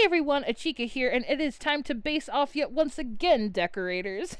Hey everyone, Achikah here, and it is time to base off yet once again, decorators.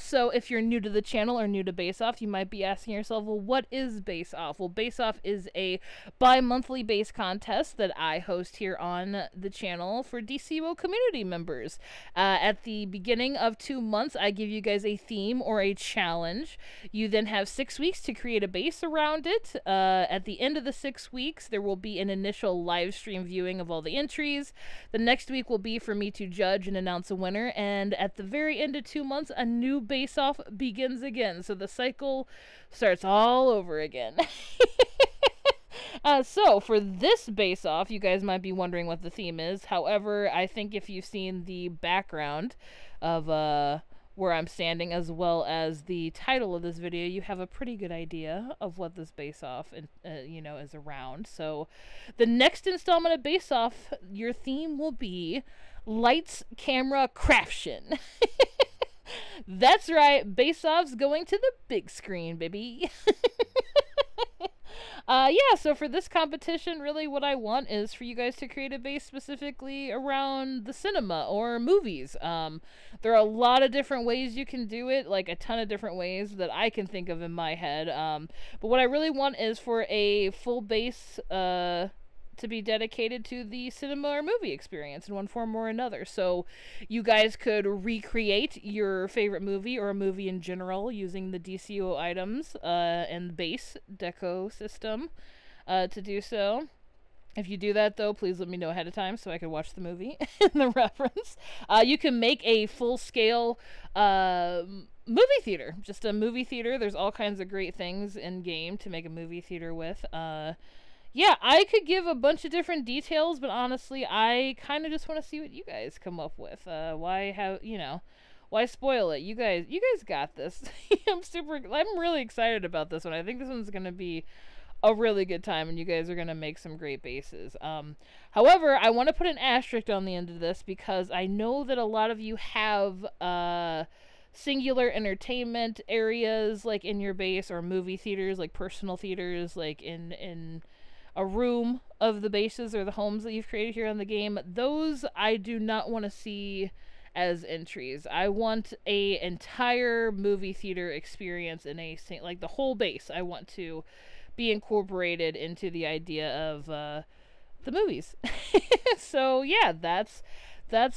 So if you're new to the channel or new to Base Off, you might be asking yourself, well, what is Base Off? Well, Base Off is a bi-monthly base contest that I host here on the channel for DCUO community members. At the beginning of 2 months, I give you guys a theme or a challenge. You then have 6 weeks to create a base around it. At the end of the 6 weeks, there will be an initial live stream viewing of all the entries. The next week will be for me to judge and announce a winner, and at the very end of 2 months, a new base off begins again, so the cycle starts all over again. So for this base off, you guys might be wondering what the theme is. However, I think if you've seen the background of where I'm standing, as well as the title of this video, you have a pretty good idea of what this base off and is around. So the next installment of Base Off, your theme will be Lights, Camera, Craftion. That's right, Base Off's going to the big screen, baby. Yeah, so for this competition, really what I want is for you guys to create a base specifically around the cinema or movies. There are a lot of different ways you can do it, like a ton of different ways that I can think of in my head. But what I really want is for a full base to be dedicated to the cinema or movie experience in one form or another. So you guys could recreate your favorite movie or a movie in general using the DCUO items and base deco system to do so. If you do that, though, please let me know ahead of time so I can watch the movie and the reference. You can make a full-scale movie theater, just a movie theater. There's all kinds of great things in-game to make a movie theater with. Yeah, I could give a bunch of different details, but honestly, I kind of just want to see what you guys come up with. Why spoil it? You guys got this. I'm really excited about this one. I think this one's going to be a really good time, and you guys are going to make some great bases. However, I want to put an asterisk on the end of this because I know that a lot of you have singular entertainment areas, like in your base, or movie theaters, like personal theaters, like in a room of the bases or the homes that you've created here on the game. Those I do not want to see as entries. I want a entire movie theater experience in a, like, the whole base. I want to be incorporated into the idea of the movies. So yeah, that's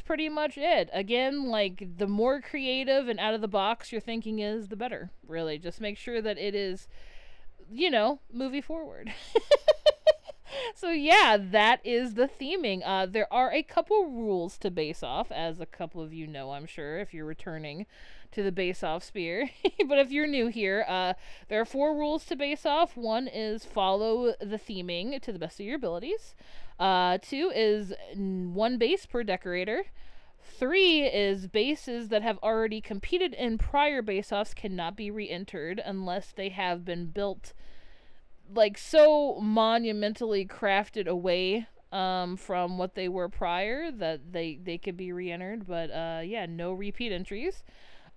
pretty much it. Again, like, the more creative and out of the box your thinking is, the better. Really, just make sure that it is, movie forward. So yeah, that is the theming. There are a couple rules to Base Off, as a couple of you know, I'm sure, if you're returning to the Base Off sphere. But if you're new here, there are 4 rules to Base Off. 1 is follow the theming to the best of your abilities. 2 is 1 base per decorator. 3 is bases that have already competed in prior Base Offs cannot be re-entered unless they have been built, like, so monumentally crafted away from what they were prior that they could be re-entered, but yeah, no repeat entries.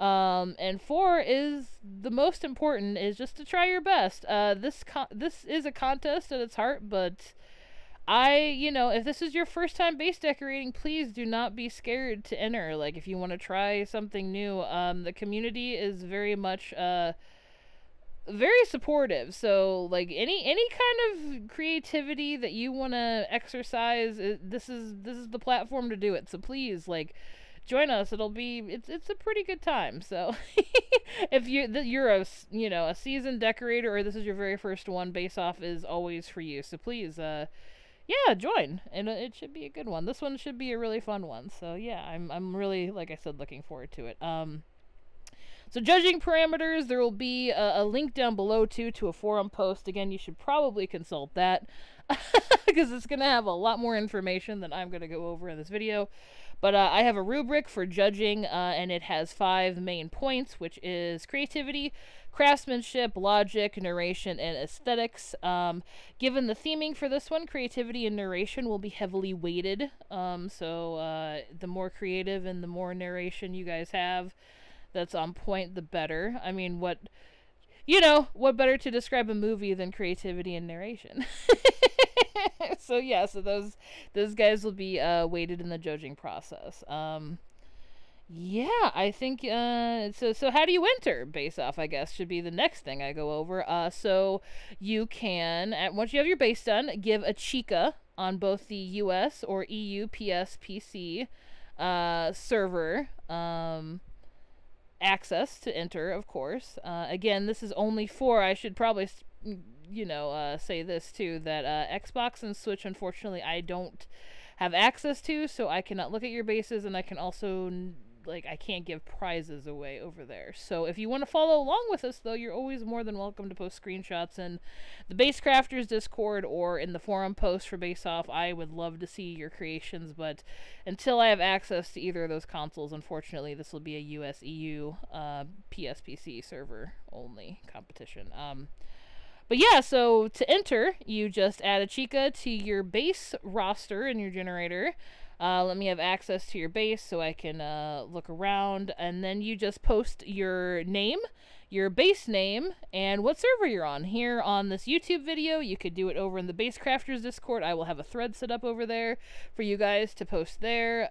And 4 is the most important, is just to try your best. This is a contest at its heart, but if this is your first time base decorating, please do not be scared to enter. Like, if you want to try something new, the community is very much very supportive, so, like, any kind of creativity that you want to exercise, this is the platform to do it. So please, like, join us. It's a pretty good time. So if you're a seasoned decorator, or this is your very first one, Base Off is always for you. So please, yeah, join, and it should be a good one. This one should be a really fun one. So yeah, I'm really, like I said, looking forward to it. So judging parameters, there will be a link down below to a forum post. Again, you should probably consult that because it's going to have a lot more information than I'm going to go over in this video. But I have a rubric for judging, and it has 5 main points, which is creativity, craftsmanship, logic, narration, and aesthetics. Given the theming for this one, creativity and narration will be heavily weighted. So the more creative and the more narration you guys have that's on point, the better. I mean, what better to describe a movie than creativity and narration? So yeah, so those guys will be weighted in the judging process. Yeah, I think so how do you enter Base Off, I guess, should be the next thing I go over. So you can, once you have your base done, give Achikah on both the US or EU PS PC server access to enter, of course. Again, this is only for, I should probably say this too, that Xbox and Switch, unfortunately, I don't have access to, so I cannot look at your bases, and I can also, like, I can't give prizes away over there. So if you want to follow along with us, though, you're always more than welcome to post screenshots in the BaseCrafters Discord or in the forum post for Base Off. I would love to see your creations, but until I have access to either of those consoles, unfortunately, this will be a US, EU, PSPC server only competition. But yeah, so to enter, you just add Achikah to your base roster in your generator. Let me have access to your base so I can look around. And then you just post your name, your base name, and what server you're on. Here on this YouTube video, you could do it over in the BaseCrafters Discord. I will have a thread set up over there for you guys to post there.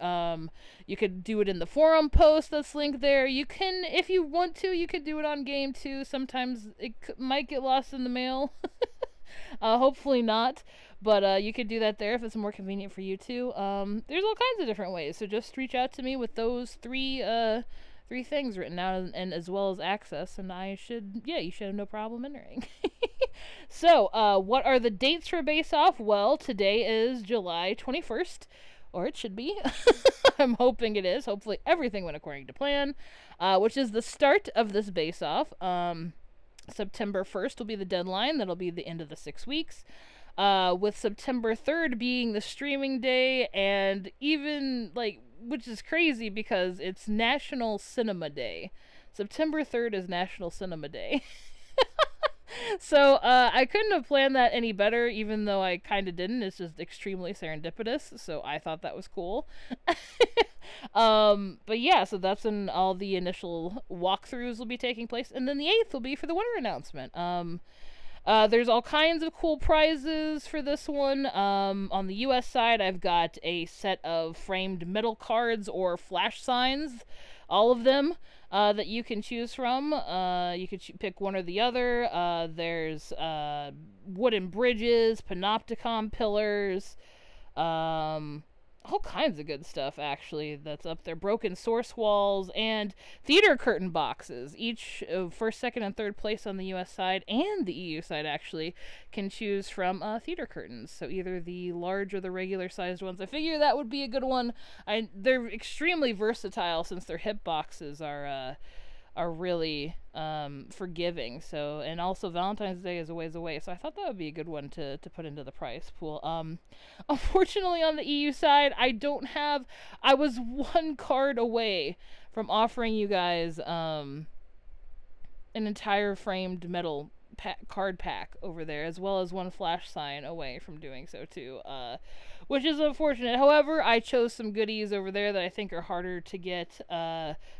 You could do it in the forum post that's linked there. You can, if you want to, you could do it on game too. Sometimes it might get lost in the mail. Hopefully not, but you could do that there if it's more convenient for you too. There's all kinds of different ways, so just reach out to me with those three things written out, and as well as access, and I should, yeah, you should have no problem entering. So what are the dates for Base Off? Well, today is July 21st, or it should be. I'm hoping it is. Hopefully everything went according to plan, which is the start of this Base Off. September 1st will be the deadline. That'll be the end of the 6 weeks, with September 3rd being the streaming day, and even, like, which is crazy because it's National Cinema Day. September 3rd is National Cinema Day. So I couldn't have planned that any better, even though I kind of didn't. It's just extremely serendipitous, so I thought that was cool. But yeah, so that's when all the initial walkthroughs will be taking place, and then the 8th will be for the winner announcement. There's all kinds of cool prizes for this one. On the US side, I've got a set of framed metal cards or flash signs, all of them, that you can choose from. You could pick one or the other. There's wooden bridges, panopticon pillars, all kinds of good stuff, actually, that's up there. Broken source walls and theater curtain boxes. Each first, second, and third place on the US side and the EU side, actually, can choose from theater curtains. So either the large or the regular-sized ones. I figure that would be a good one. They're extremely versatile since their hip boxes are really forgiving. So, and also Valentine's Day is a ways away, so I thought that would be a good one to put into the prize pool. Unfortunately, on the EU side, I was one card away from offering you guys an entire framed metal card pack over there, as well as one flash sign away from doing so too, which is unfortunate. However, I chose some goodies over there that I think are harder to get,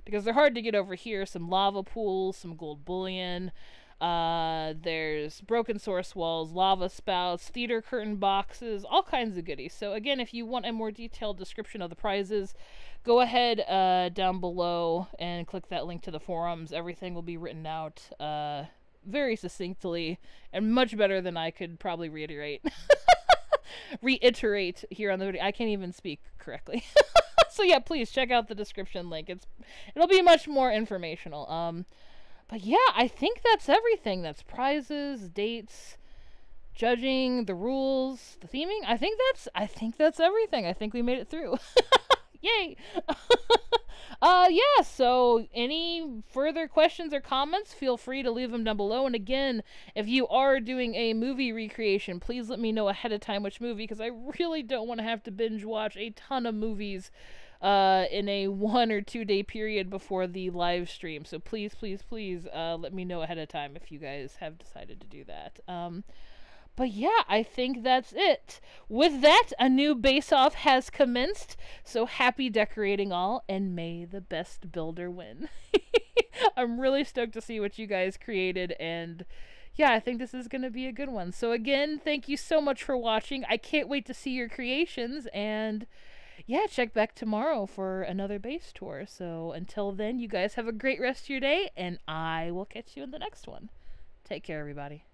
because they're hard to get over here. Some lava pools, some gold bullion, there's broken source walls, lava spouts, theater curtain boxes, all kinds of goodies. So again, if you want a more detailed description of the prizes, go ahead down below and click that link to the forums. Everything will be written out very succinctly and much better than I could probably reiterate here on the video. I can't even speak correctly. So yeah, please check out the description link. It'll be much more informational. But yeah, I think that's everything. That's prizes, dates, judging, the rules, the theming. I think that's everything. I think we made it through. Yay. Yeah, so any further questions or comments, feel free to leave them down below. And again, if you are doing a movie recreation, please let me know ahead of time which movie, because I really don't want to have to binge watch a ton of movies in a 1 or 2 day period before the live stream. So please, please, please let me know ahead of time if you guys have decided to do that. But yeah, I think that's it. With that, a new Base Off has commenced, so happy decorating all, and may the best builder win. I'm really stoked to see what you guys created, and yeah, I think this is going to be a good one. So again, thank you so much for watching. I can't wait to see your creations, and yeah, check back tomorrow for another base tour. So until then, you guys have a great rest of your day, and I will catch you in the next one. Take care, everybody.